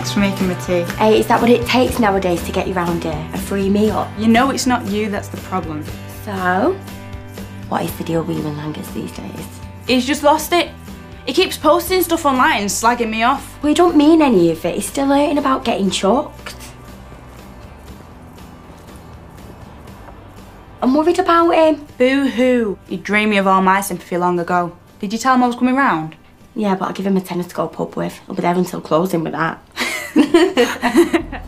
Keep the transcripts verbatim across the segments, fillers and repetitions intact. Thanks for making me tea. Hey, is that what it takes nowadays to get you round here? A free meal? You know it's not you that's the problem. So, what is the deal with you and Angus these days? He's just lost it. He keeps posting stuff online and slagging me off. We don't mean any of it. He's still hurting about getting chucked. I'm worried about him. Boo-hoo. He drained me of all my sympathy long ago. Did you tell him I was coming round? Yeah, but I'll give him a tenner to go pub with. I'll be there until closing with that. Have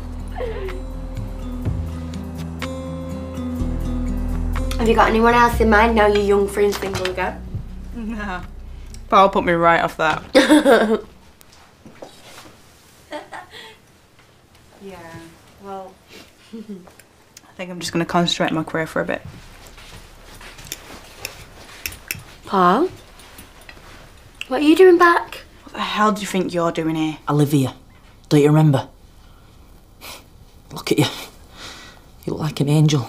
you got anyone else in mind now you're young, free and single again? No. Paul put me right off that. Yeah, well... I think I'm just going to concentrate on my career for a bit. Paul? What are you doing back? What the hell do you think you're doing here? I live here. Don't you remember? Look at you. You look like an angel.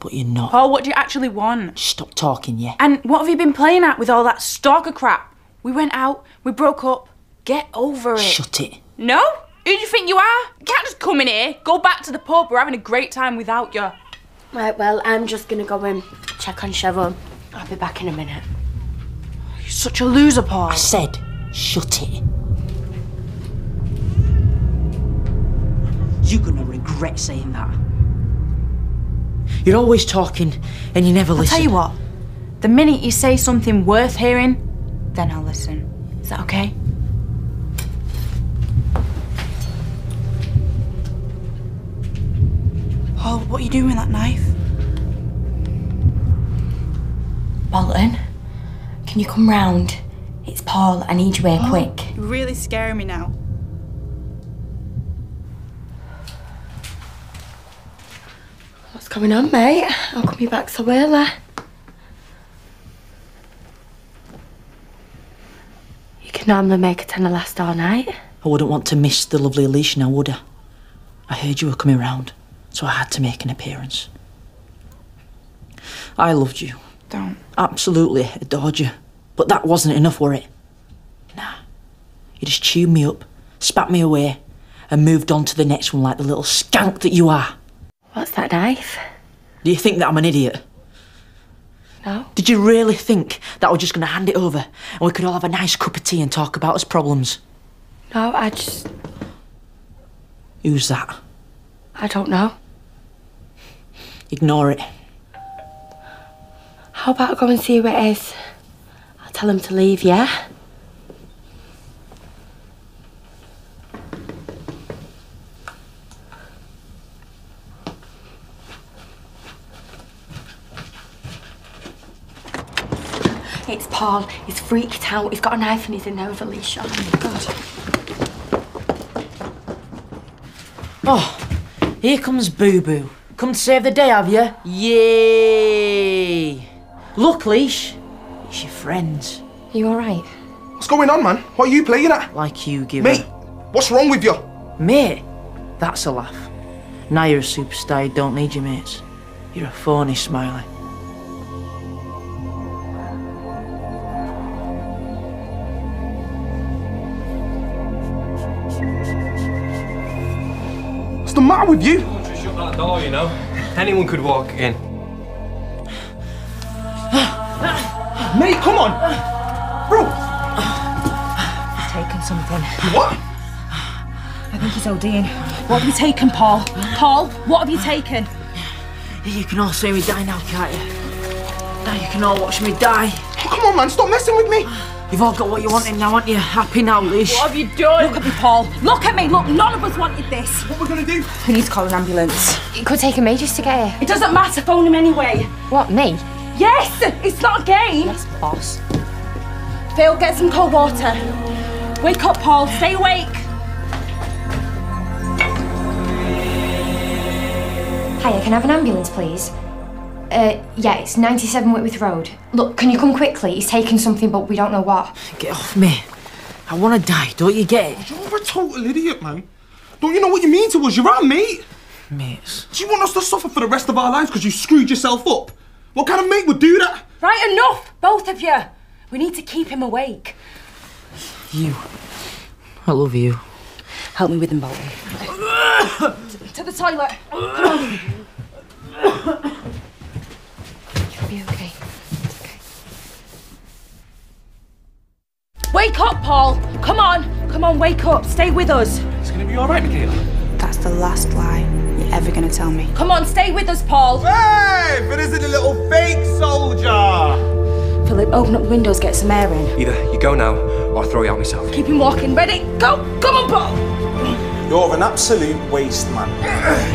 But you're not. Paul, what do you actually want? Stop talking, yeah? And what have you been playing at with all that stalker crap? We went out, we broke up. Get over it. Shut it. No? Who do you think you are? You can't just come in here, go back to the pub. We're having a great time without you. Right, well, I'm just going to go and check on Cheryl. I'll be back in a minute. You're such a loser, Paul. I said, shut it. You're gonna regret saying that. You're always talking and you never I'll listen. I'll tell you what, the minute you say something worth hearing, then I'll listen. Is that okay? Paul, what are you doing with that knife? Bolton? Can you come round? It's Paul, I need you here oh, quick. You're really scaring me now. What's going on, mate? How come you're back so early? You can normally make a tenner last all night. I wouldn't want to miss the lovely Alicia now, would I? I heard you were coming round, so I had to make an appearance. I loved you. Don't. Absolutely adored you. But that wasn't enough, were it? Nah. You just chewed me up, spat me away, and moved on to the next one like the little skank that you are. What's that knife? Do you think that I'm an idiot? No. Did you really think that we're just going to hand it over and we could all have a nice cup of tea and talk about us problems? No, I just... Who's that? I don't know. Ignore it. How about I go and see who it is? I'll tell him to leave, yeah? It's Paul. He's freaked out. He's got a knife and he's in there with Alicia. Oh, my God. Oh, here comes Boo-Boo. Come to save the day, have you? Yay! Look, Leash, it's your friends. Are you all right? What's going on, man? What are you playing at? Like you, give Mate, what's wrong with you? Mate, that's a laugh. Now you're a superstar, you don't need your mates. You're a phony, Smiley. What's the matter with you? Someone should shut that door, you know. Anyone could walk in. Mate, come on! Bro! He's taken something. What? I think he's ODing. What have you taken, Paul? Paul, what have you taken? You can all see me die now, can't you? Now you can all watch me die. Oh, come on, man, stop messing with me! You've all got what you wanted now, aren't you? Happy now, Leash. What have you done? Look at me, Paul. Look at me. Look, none of us wanted this. What are we going to do? We need to call an ambulance. It could take him ages to get here. It doesn't matter. Phone him anyway. What, me? Yes! It's not a game! Yes, boss. Phil, get some cold water. Wake up, Paul. Stay awake. Hiya, can I have an ambulance, please? Uh, yeah, it's ninety-seven Whitworth Road. Look, can you come quickly? He's taking something, but we don't know what. Get off me. I want to die, don't you get it? You're a total idiot, man. Don't you know what you mean to us? You're our mate. Mates. Do you want us to suffer for the rest of our lives because you screwed yourself up? What kind of mate would do that? Right, enough, both of you. We need to keep him awake. You. I love you. Help me with him, Bolton. to, to the toilet. Come on. You'll be okay. It's okay. Wake up, Paul! Come on! Come on, wake up. Stay with us. It's going to be all right, Michaela. That's the last lie you're ever going to tell me. Come on, stay with us, Paul. Hey! But isn't a little fake soldier? Philip, open up the windows, get some air in. Either you go now, or I'll throw you out myself. Keep him walking. Ready? Go! Come on, Paul! You're an absolute waste, man.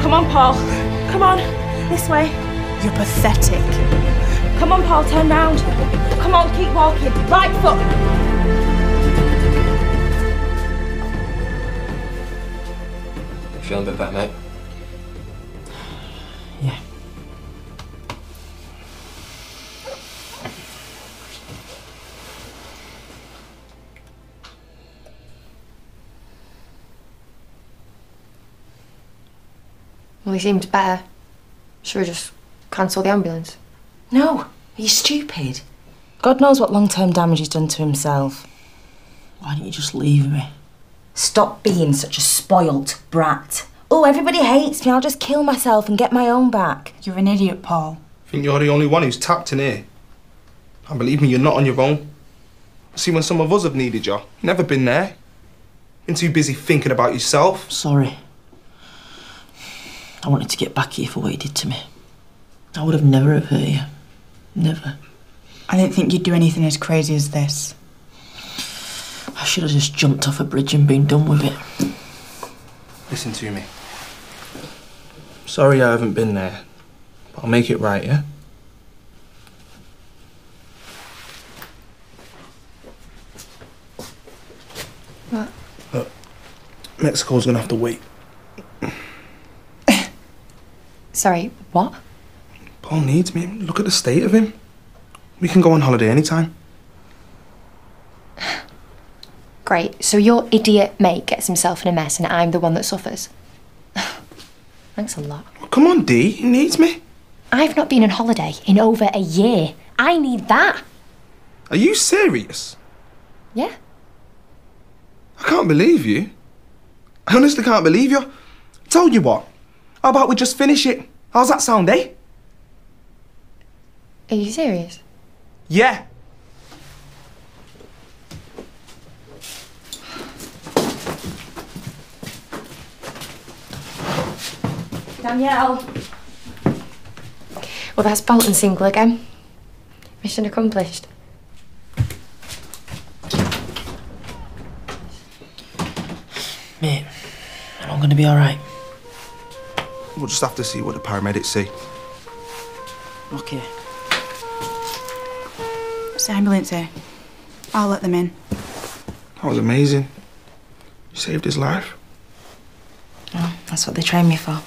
Come on, Paul. Come on. This way. You're pathetic. Come on, Paul, turn round. Come on, keep walking. Right foot. You feeling a bit better, mate? Yeah. Well, he seemed better. Should we just cancel the ambulance? No. Are you stupid? God knows what long-term damage he's done to himself. Why don't you just leave me? Stop being such a spoilt brat. Oh, everybody hates me. I'll just kill myself and get my own back. You're an idiot, Paul. I think you're the only one who's tapped in here. And believe me, you're not on your own. See, when some of us have needed you, you've never been there. Been too busy thinking about yourself. Sorry. I wanted to get back at you for what you did to me. I would have never have hurt you. Never. I didn't think you'd do anything as crazy as this. I should have just jumped off a bridge and been done with it. Listen to me. Sorry I haven't been there, but I'll make it right, yeah? What? Look, Mexico's gonna have to wait. Sorry, what? Paul needs me. Look at the state of him. We can go on holiday anytime. Great. So your idiot mate gets himself in a mess and I'm the one that suffers. Thanks a lot. Well, come on, Dee. He needs me. I've not been on holiday in over a year. I need that. Are you serious? Yeah. I can't believe you. I honestly can't believe you. I told you what. How about we just finish it? How's that sound, eh? Are you serious? Yeah. Danielle. Well, that's Bolton single again. Mission accomplished. Mate, I'm gonna be all right. We'll just have to see what the paramedics say. OK. It's the ambulance here. I'll let them in. That was amazing. You saved his life. Oh, that's what they trained me for.